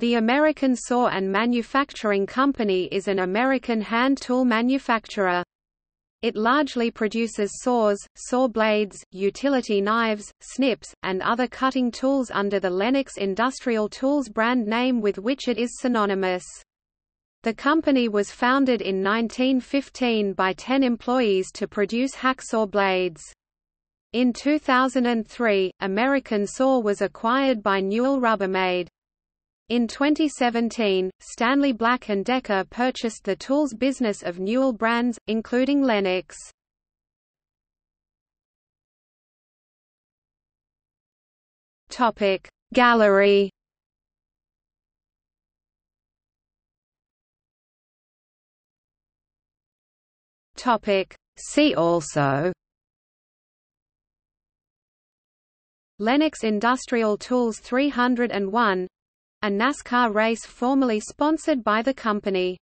The American Saw and Manufacturing Company is an American hand tool manufacturer. It largely produces saws, saw blades, utility knives, snips, and other cutting tools under the Lenox Industrial Tools brand name, with which it is synonymous. The company was founded in 1915 by 10 employees to produce hacksaw blades. In 2003, American Saw was acquired by Newell Rubbermaid. In 2017, Stanley Black & Decker purchased the tools business of Newell Brands, including Lenox. Topic Gallery. Topic See also. Lenox Industrial Tools 301, a NASCAR race formerly sponsored by the company.